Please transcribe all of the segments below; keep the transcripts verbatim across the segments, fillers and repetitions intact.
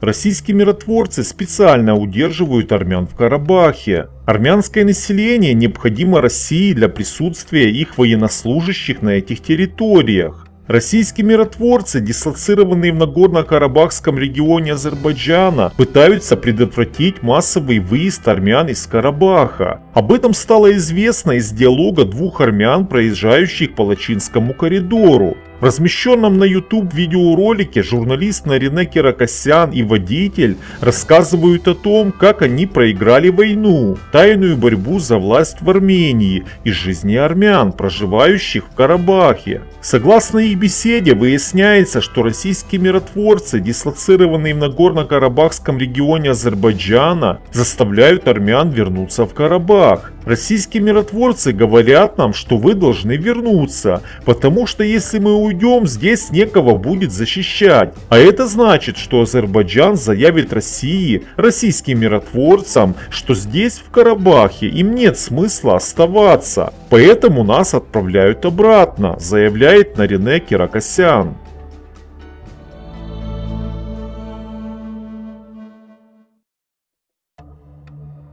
Российские миротворцы специально удерживают армян в Карабахе. Армянское население необходимо России для присутствия их военнослужащих на этих территориях. Российские миротворцы, дислоцированные в Нагорно-Карабахском регионе Азербайджана, пытаются предотвратить массовый выезд армян из Карабаха. Об этом стало известно из диалога двух армян, проезжающих по Лачинскому коридору. В размещенном на YouTube видеоролике журналист Нарине Киракосян и водитель рассказывают о том, как они проиграли войну, тайную борьбу за власть в Армении и жизни армян, проживающих в Карабахе. Согласно их беседе, выясняется, что российские миротворцы, дислоцированные в Нагорно-Карабахском регионе Азербайджана, заставляют армян вернуться в Карабах. Российские миротворцы говорят нам, что вы должны вернуться, потому что если мы уйдем, здесь некого будет защищать. А это значит, что Азербайджан заявит России, российским миротворцам, что здесь, в Карабахе, им нет смысла оставаться. Поэтому нас отправляют обратно, заявляет Нарине Киракосян.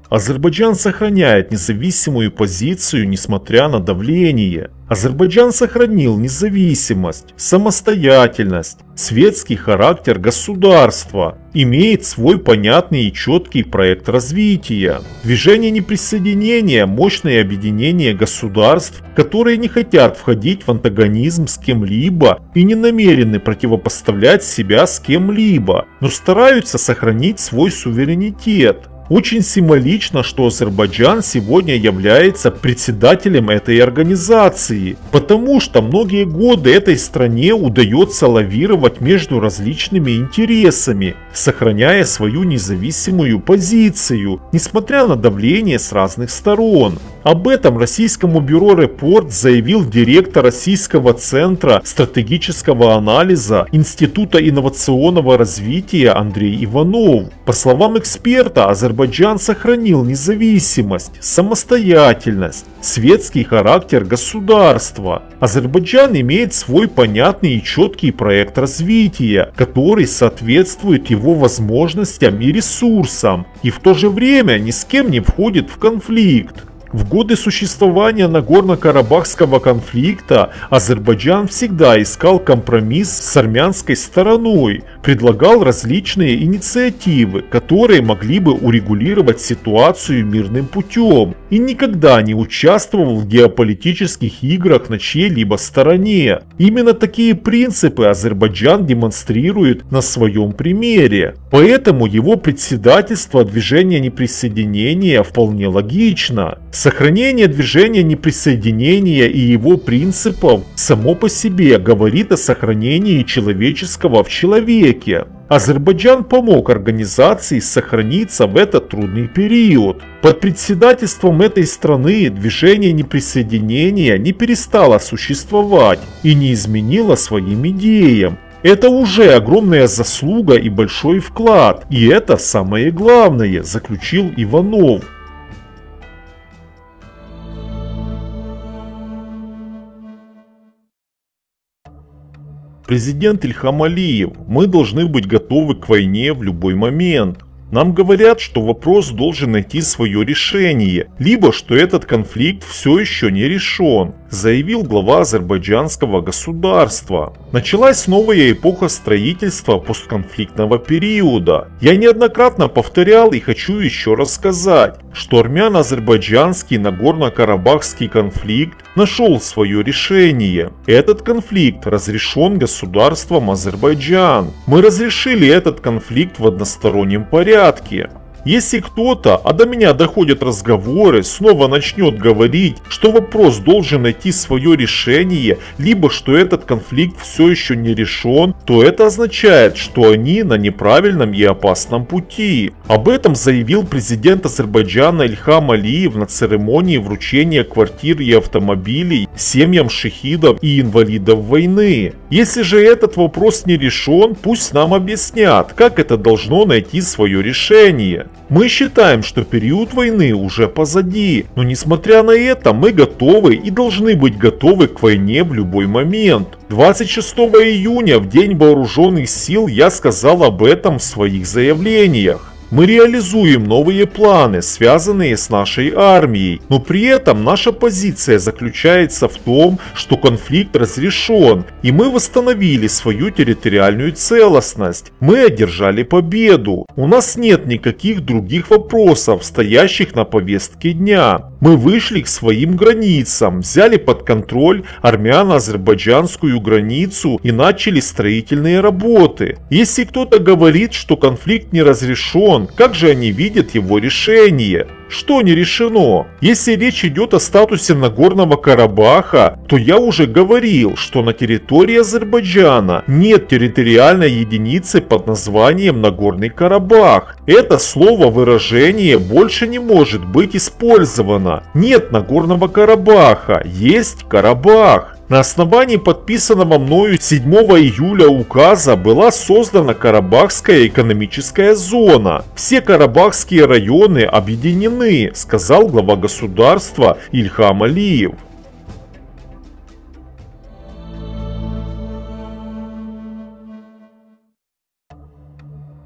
Азербайджан сохраняет независимую позицию, несмотря на давление. Азербайджан сохранил независимость, самостоятельность, светский характер государства, имеет свой понятный и четкий проект развития. Движение неприсоединения – мощное объединение государств, которые не хотят входить в антагонизм с кем-либо и не намерены противопоставлять себя с кем-либо, но стараются сохранить свой суверенитет. Очень символично, что Азербайджан сегодня является председателем этой организации, потому что многие годы этой стране удается лавировать между различными интересами, сохраняя свою независимую позицию, несмотря на давление с разных сторон. Об этом российскому бюро «Репорт» заявил директор Российского центра стратегического анализа Института инновационного развития Андрей Иванов. По словам эксперта, Азербайджан сохранил независимость, самостоятельность, светский характер государства. Азербайджан имеет свой понятный и четкий проект развития, который соответствует его возможностям и ресурсам, и в то же время ни с кем не входит в конфликт. В годы существования Нагорно-Карабахского конфликта Азербайджан всегда искал компромисс с армянской стороной, предлагал различные инициативы, которые могли бы урегулировать ситуацию мирным путем, и никогда не участвовал в геополитических играх на чьей-либо стороне. Именно такие принципы Азербайджан демонстрирует на своем примере. Поэтому его председательство движения неприсоединения вполне логично. Сохранение движения неприсоединения и его принципов само по себе говорит о сохранении человеческого в человеке. Азербайджан помог организации сохраниться в этот трудный период. Под председательством этой страны движение неприсоединения не перестало существовать и не изменило своим идеям. Это уже огромная заслуга и большой вклад, и это самое главное, заключил Иванов. Президент Ильхам Алиев: мы должны быть готовы к войне в любой момент. Нам говорят, что вопрос должен найти свое решение, либо что этот конфликт все еще не решен, заявил глава азербайджанского государства. Началась новая эпоха строительства постконфликтного периода. Я неоднократно повторял и хочу еще раз сказать, что армяно-азербайджанский Нагорно-Карабахский конфликт нашел свое решение. Этот конфликт разрешен государством Азербайджан. Мы разрешили этот конфликт в одностороннем порядке. Если кто-то, а до меня доходят разговоры, снова начнет говорить, что вопрос должен найти свое решение, либо что этот конфликт все еще не решен, то это означает, что они на неправильном и опасном пути. Об этом заявил президент Азербайджана Ильхам Алиев на церемонии вручения квартир и автомобилей семьям шахидов и инвалидов войны. Если же этот вопрос не решен, пусть нам объяснят, как это должно найти свое решение. Мы считаем, что период войны уже позади, но несмотря на это мы готовы и должны быть готовы к войне в любой момент. двадцать шестого июня, в День Вооруженных сил, я сказал об этом в своих заявлениях. Мы реализуем новые планы, связанные с нашей армией, но при этом наша позиция заключается в том, что конфликт разрешен, и мы восстановили свою территориальную целостность, мы одержали победу, у нас нет никаких других вопросов, стоящих на повестке дня. Мы вышли к своим границам, взяли под контроль армяно-азербайджанскую границу и начали строительные работы. Если кто-то говорит, что конфликт не разрешен, как же они видят его решение? Что не решено? Если речь идет о статусе Нагорного Карабаха, то я уже говорил, что на территории Азербайджана нет территориальной единицы под названием Нагорный Карабах. Это слово-выражение больше не может быть использовано. Нет Нагорного Карабаха, есть Карабах. На основании подписанного мною седьмого июля указа была создана Карабахская экономическая зона. Все карабахские районы объединены, сказал глава государства Ильхам Алиев.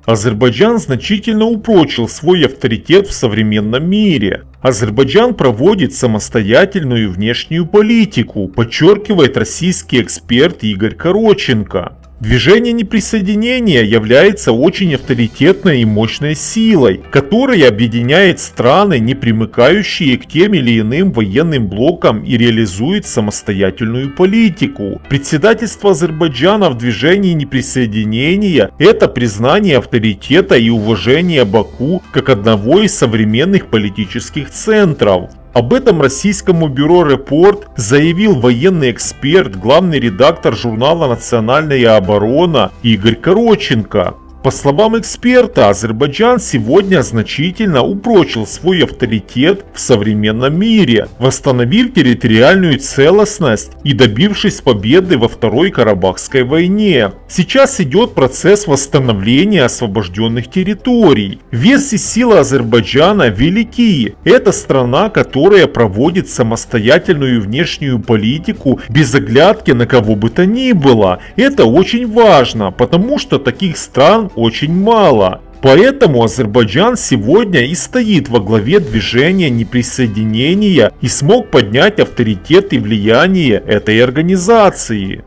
Азербайджан значительно упрочил свой авторитет в современном мире. Азербайджан проводит самостоятельную внешнюю политику, подчеркивает российский эксперт Игорь Коротченко. Движение неприсоединения является очень авторитетной и мощной силой, которая объединяет страны, не примыкающие к тем или иным военным блокам, и реализует самостоятельную политику. Председательство Азербайджана в движении неприсоединения – это признание авторитета и уважение Баку как одного из современных политических центров. Об этом российскому бюро «Репорт» заявил военный эксперт, главный редактор журнала «Национальная оборона» Игорь Коротченко. По словам эксперта, Азербайджан сегодня значительно упрочил свой авторитет в современном мире, восстановив территориальную целостность и добившись победы во Второй Карабахской войне. Сейчас идет процесс восстановления освобожденных территорий. Вес и сила Азербайджана велики. Это страна, которая проводит самостоятельную внешнюю политику без оглядки на кого бы то ни было. Это очень важно, потому что таких стран очень мало. Поэтому Азербайджан сегодня и стоит во главе движения неприсоединения и смог поднять авторитет и влияние этой организации.